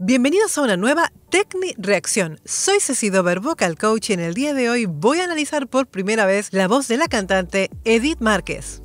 Bienvenidos a una nueva Tecni Reacción. Soy Ceci Dover, vocal coach, y en el día de hoy voy a analizar por primera vez la voz de la cantante Edith Márquez.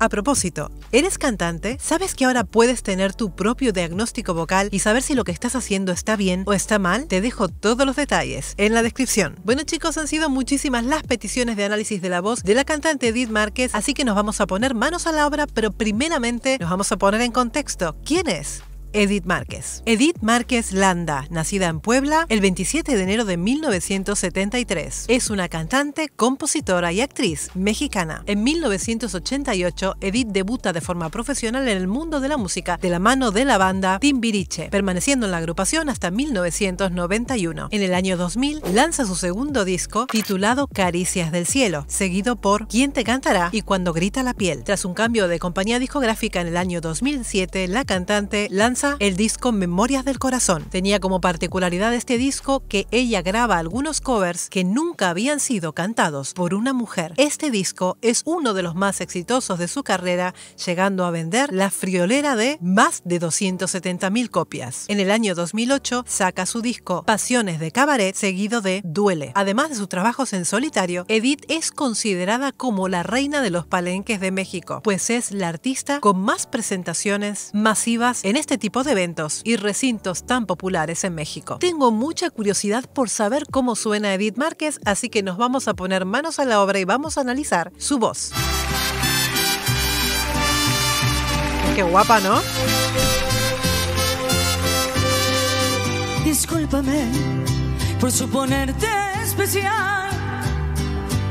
A propósito, ¿eres cantante? ¿Sabes que ahora puedes tener tu propio diagnóstico vocal y saber si lo que estás haciendo está bien o está mal? Te dejo todos los detalles en la descripción. Bueno chicos, han sido muchísimas las peticiones de análisis de la voz de la cantante Edith Márquez, así que nos vamos a poner manos a la obra, pero primeramente nos vamos a poner en contexto. ¿Quién es Edith Márquez? Edith Márquez Landa, nacida en Puebla el 27 de enero de 1973. Es una cantante, compositora y actriz mexicana. En 1988, Edith debuta de forma profesional en el mundo de la música de la mano de la banda Timbiriche, permaneciendo en la agrupación hasta 1991. En el año 2000, lanza su segundo disco titulado Caricias del Cielo, seguido por Quién te cantará y Cuando grita la piel. Tras un cambio de compañía discográfica en el año 2007, la cantante lanza el disco Memorias del Corazón. Tenía como particularidad este disco que ella graba algunos covers que nunca habían sido cantados por una mujer. Este disco es uno de los más exitosos de su carrera, llegando a vender la friolera de más de 270.000 copias. En el año 2008 saca su disco Pasiones de Cabaret, seguido de Duele. Además de sus trabajos en solitario, Edith es considerada como la reina de los palenques de México, pues es la artista con más presentaciones masivas en este tipo de eventos y recintos tan populares en México. Tengo mucha curiosidad por saber cómo suena Edith Márquez, así que nos vamos a poner manos a la obra y vamos a analizar su voz. Qué guapa, ¿no? Discúlpame por suponerte especial,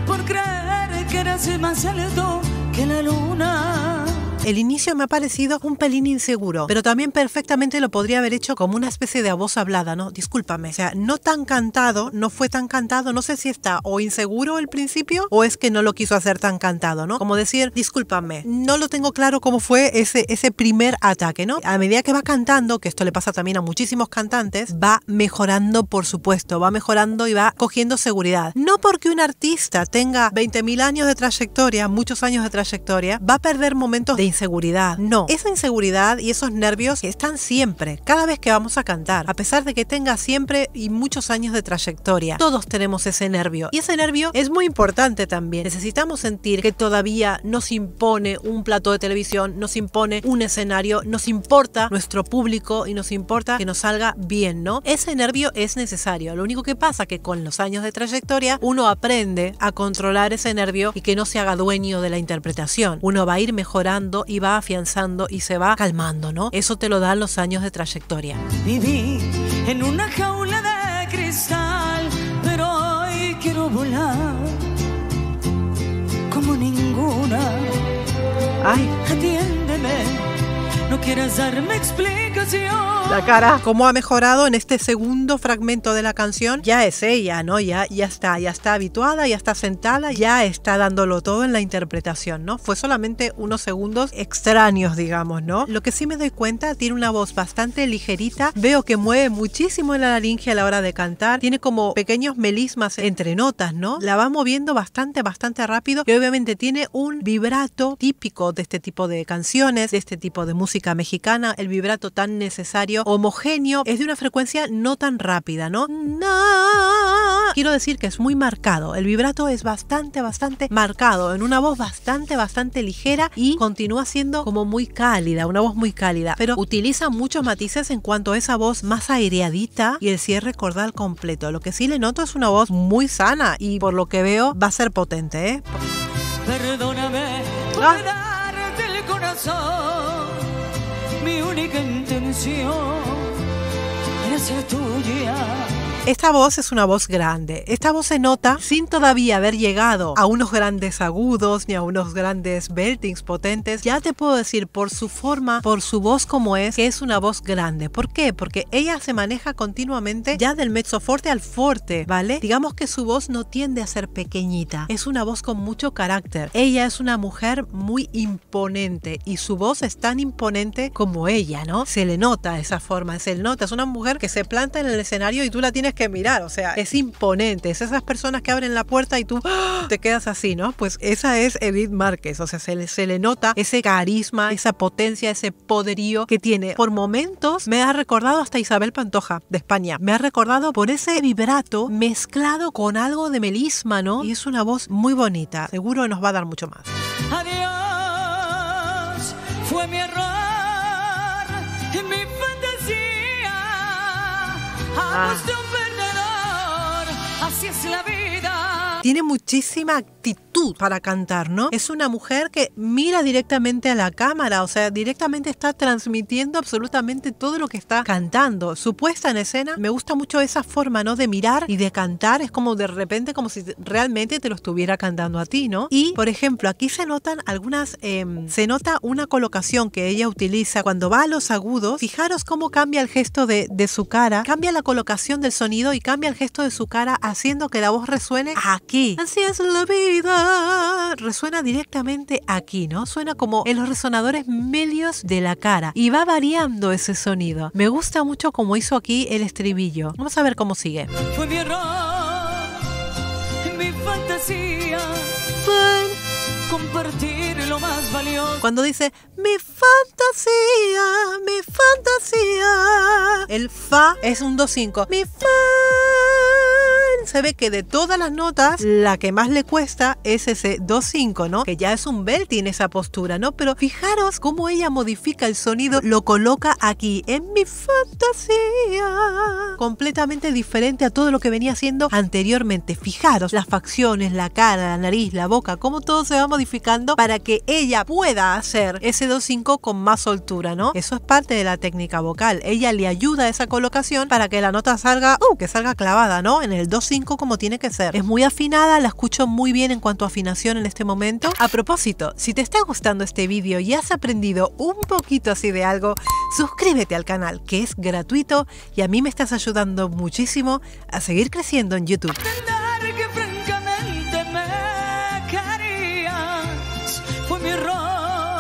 por creer que eras más alto que la luna. El inicio me ha parecido un pelín inseguro, pero también perfectamente lo podría haber hecho como una especie de voz hablada, ¿no? Discúlpame. O sea, no tan cantado, no fue tan cantado, no sé si está o inseguro el principio o es que no lo quiso hacer tan cantado, ¿no? Como decir, discúlpame, no lo tengo claro cómo fue ese primer ataque, ¿no? A medida que va cantando, que esto le pasa también a muchísimos cantantes, va mejorando, por supuesto, va mejorando y va cogiendo seguridad. No porque un artista tenga 20.000 años de trayectoria, muchos años de trayectoria, va a perder momentos de inseguridad. No, esa inseguridad y esos nervios están siempre, cada vez que vamos a cantar, a pesar de que tenga siempre y muchos años de trayectoria. Todos tenemos ese nervio y ese nervio es muy importante también. Necesitamos sentir que todavía nos impone un plato de televisión, nos impone un escenario, nos importa nuestro público y nos importa que nos salga bien, ¿no? Ese nervio es necesario. Lo único que pasa que con los años de trayectoria uno aprende a controlar ese nervio y que no se haga dueño de la interpretación. Uno va a ir mejorando y va afianzando y se va calmando, ¿no? Eso te lo dan los años de trayectoria. Viví en una jaula de cristal, pero hoy quiero volar como ninguna. Ay, atiéndeme, no quieras darme explicación. La cara, cómo ha mejorado en este segundo fragmento de la canción. Ya es ella, ¿no? Ya está habituada, ya está sentada, ya está dándolo todo en la interpretación, ¿no? Fue solamente unos segundos extraños, digamos, ¿no? Lo que sí me doy cuenta, tiene una voz bastante ligerita. Veo que mueve muchísimo la laringe a la hora de cantar. Tiene como pequeños melismas entre notas, ¿no? La va moviendo bastante rápido y obviamente tiene un vibrato típico de este tipo de canciones, de este tipo de música mexicana, el vibrato tan necesario, homogéneo, es de una frecuencia no tan rápida, ¿no? Quiero decir que es muy marcado, el vibrato es bastante marcado, en una voz bastante ligera y continúa siendo como muy cálida, una voz muy cálida, pero utiliza muchos matices en cuanto a esa voz más aireadita y el cierre cordal completo. Lo que sí le noto es una voz muy sana y por lo que veo va a ser potente, ¿eh? Perdóname por darte el corazón. Mi única intención era ser tuya. Esta voz es una voz grande. Esta voz se nota sin todavía haber llegado a unos grandes agudos ni a unos grandes beltings potentes. Ya te puedo decir por su forma, por su voz como es, que es una voz grande. ¿Por qué? Porque ella se maneja continuamente ya del mezzoforte al forte, ¿vale? Digamos que su voz no tiende a ser pequeñita. Es una voz con mucho carácter. Ella es una mujer muy imponente y su voz es tan imponente como ella, ¿no? Se le nota esa forma, se le nota. Es una mujer que se planta en el escenario y tú la tienes tienes que mirar, o sea, es imponente. Es esas personas que abren la puerta y tú te quedas así, ¿no? Pues esa es Edith Márquez, o sea, se le nota ese carisma, esa potencia, ese poderío que tiene. Por momentos me ha recordado hasta Isabel Pantoja, de España. Me ha recordado por ese vibrato mezclado con algo de melísmano, y es una voz muy bonita. Seguro nos va a dar mucho más. Adiós, fue mi error. Así es la vida. Tiene muchísima actitud para cantar, ¿no? Es una mujer que mira directamente a la cámara, o sea, directamente está transmitiendo absolutamente todo lo que está cantando. Su puesta en escena, me gusta mucho esa forma, ¿no? De mirar y de cantar, es como de repente, como si realmente te lo estuviera cantando a ti, ¿no? Y, por ejemplo, aquí se notan algunas, se nota una colocación que ella utiliza cuando va a los agudos. Fijaros cómo cambia el gesto de su cara, cambia la colocación del sonido y cambia el gesto de su cara a haciendo que la voz resuene aquí. Así es la vida. Resuena directamente aquí, ¿no? Suena como en los resonadores medios de la cara. Y va variando ese sonido. Me gusta mucho como hizo aquí el estribillo. Vamos a ver cómo sigue. Fue mi error, mi fantasía. Compartir lo más valioso. Cuando dice mi fantasía, el fa es un 2-5. Mi fa. Se ve que de todas las notas, la que más le cuesta es ese 2-5, ¿no? Que ya es un belting en esa postura, ¿no? Pero fijaros cómo ella modifica el sonido, lo coloca aquí, en mi fantasía. Completamente diferente a todo lo que venía haciendo anteriormente. Fijaros las facciones, la cara, la nariz, la boca, cómo todo se va modificando para que ella pueda hacer ese 2-5 con más soltura, ¿no? Eso es parte de la técnica vocal. Ella le ayuda a esa colocación para que la nota salga, que salga clavada, ¿no? En el 2-5. Como tiene que ser. Es muy afinada, la escucho muy bien en cuanto a afinación en este momento. A propósito, si te está gustando este vídeo y has aprendido un poquito así de algo, suscríbete al canal, que es gratuito y a mí me estás ayudando muchísimo a seguir creciendo en YouTube. Entender que francamente me querías, fue mi error,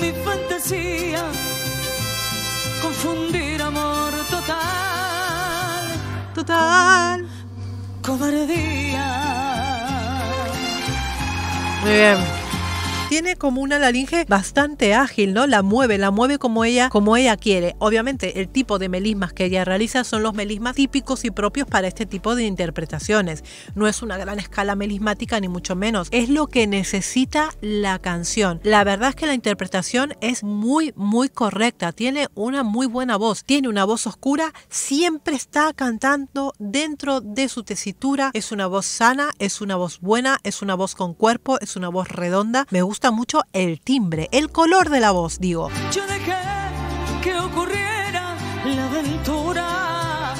mi fantasía, confundir amor total. Total cobardía. Muy bien. Tiene como una laringe bastante ágil, ¿no? La mueve como ella quiere. Obviamente, el tipo de melismas que ella realiza son los melismas típicos y propios para este tipo de interpretaciones. No es una gran escala melismática, ni mucho menos. Es lo que necesita la canción. La verdad es que la interpretación es muy, muy correcta. Tiene una muy buena voz. Tiene una voz oscura. Siempre está cantando dentro de su tesitura. Es una voz sana, es una voz buena, es una voz con cuerpo, es una voz redonda. Me gusta mucho el timbre, el color de la voz, digo. Yo dejé que ocurriera la aventura.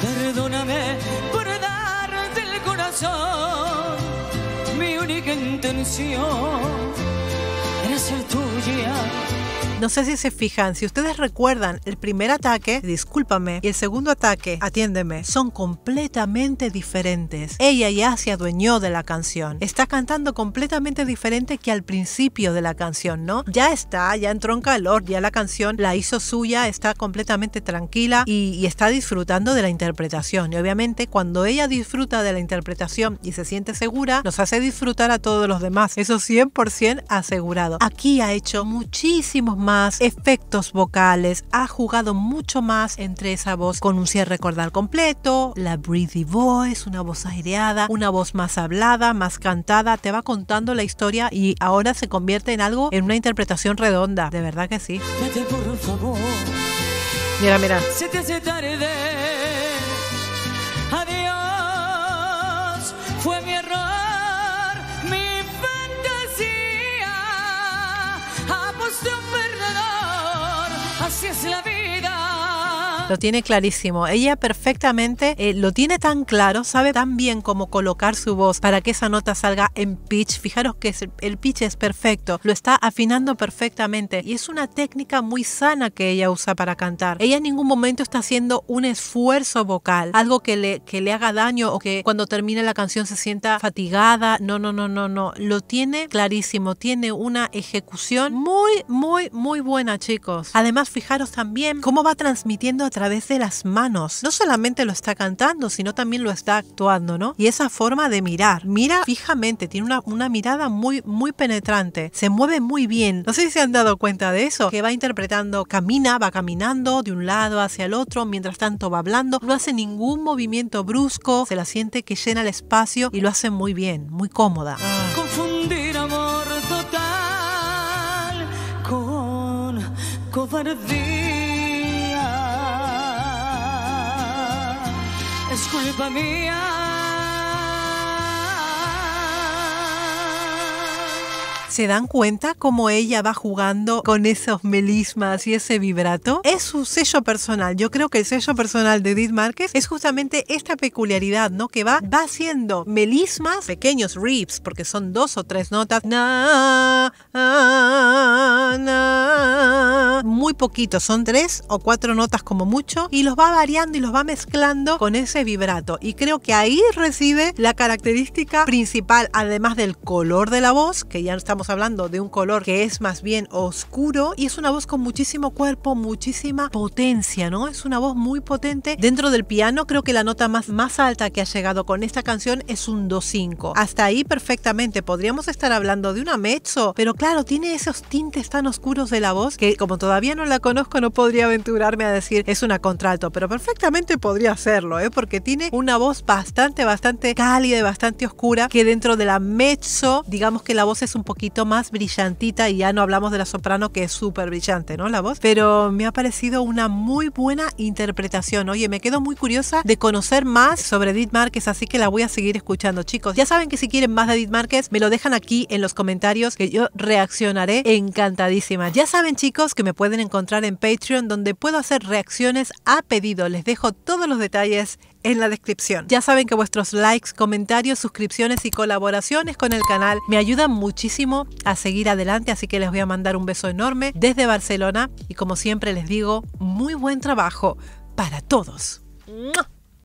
Perdóname por darte el corazón. Mi única intención era ser tuya. No sé si se fijan, si ustedes recuerdan el primer ataque, discúlpame, y el segundo ataque, atiéndeme, son completamente diferentes. Ella ya se adueñó de la canción. Está cantando completamente diferente que al principio de la canción, ¿no? Ya entró en calor, ya la canción la hizo suya, está completamente tranquila y está disfrutando de la interpretación. Y obviamente cuando ella disfruta de la interpretación y se siente segura, nos hace disfrutar a todos los demás. Eso 100% asegurado. Aquí ha hecho muchísimos más efectos vocales, ha jugado mucho más entre esa voz con un cierre cordal completo, la breathy voice, una voz aireada, una voz más hablada, más cantada, te va contando la historia y ahora se convierte en algo, en una interpretación redonda, de verdad que sí. Vete, por favor. Mira, mira. Se te hace tarde. Adiós, fue mi error. Así es la vida. Lo tiene clarísimo. Ella perfectamente lo tiene tan claro, sabe tan bien cómo colocar su voz para que esa nota salga en pitch. Fijaros que el pitch es perfecto, lo está afinando perfectamente y es una técnica muy sana que ella usa para cantar. Ella en ningún momento está haciendo un esfuerzo vocal, algo que le haga daño o que cuando termine la canción se sienta fatigada. No, no, no, no, no. Lo tiene clarísimo, tiene una ejecución muy, muy, muy buena, chicos. Además, fijaros también cómo va transmitiendo a través de las manos. No solamente lo está cantando, sino también lo está actuando, ¿no? Y esa forma de mirar. Mira fijamente, tiene una mirada muy penetrante. Se mueve muy bien. No sé si se han dado cuenta de eso, que va interpretando, va caminando de un lado hacia el otro, mientras tanto va hablando. No hace ningún movimiento brusco, se la siente que llena el espacio y lo hace muy bien, muy cómoda. Confundir amor total con cobardía es culpa mía. ¿Se dan cuenta cómo ella va jugando con esos melismas y ese vibrato? Es su sello personal. Yo creo que el sello personal de Edith Márquez es justamente esta peculiaridad, ¿no? Que va haciendo melismas, pequeños riffs, porque son 2 o 3 notas. Muy poquito, son 3 o 4 notas como mucho, y los va variando y los va mezclando con ese vibrato. Y creo que ahí recibe la característica principal, además del color de la voz, que ya estamos hablando de un color que es más bien oscuro, y es una voz con muchísimo cuerpo, muchísima potencia, ¿no? Es una voz muy potente. Dentro del piano, creo que la nota más alta que ha llegado con esta canción es un Do5. Hasta ahí perfectamente. Podríamos estar hablando de una mezzo, pero claro, tiene esos tintes tan oscuros de la voz que, como todavía no la conozco, no podría aventurarme a decir es una contralto, pero perfectamente podría hacerlo, ¿eh? Porque tiene una voz bastante cálida y bastante oscura, que dentro de la mezzo, digamos que la voz es un poquito más brillantita, y ya no hablamos de la soprano, que es súper brillante, ¿no? La voz. Pero me ha parecido una muy buena interpretación. Oye, me quedo muy curiosa de conocer más sobre Edith Márquez, así que la voy a seguir escuchando, chicos. Ya saben que si quieren más de Edith Márquez, me lo dejan aquí en los comentarios, que yo reaccionaré encantadísima. Ya saben, chicos, que me pueden encontrar en Patreon, donde puedo hacer reacciones a pedido. Les dejo todos los detalles en la descripción. Ya saben que vuestros likes, comentarios, suscripciones y colaboraciones con el canal me ayudan muchísimo a seguir adelante, así que les voy a mandar un beso enorme desde Barcelona, y como siempre les digo, muy buen trabajo para todos. ¡Mua!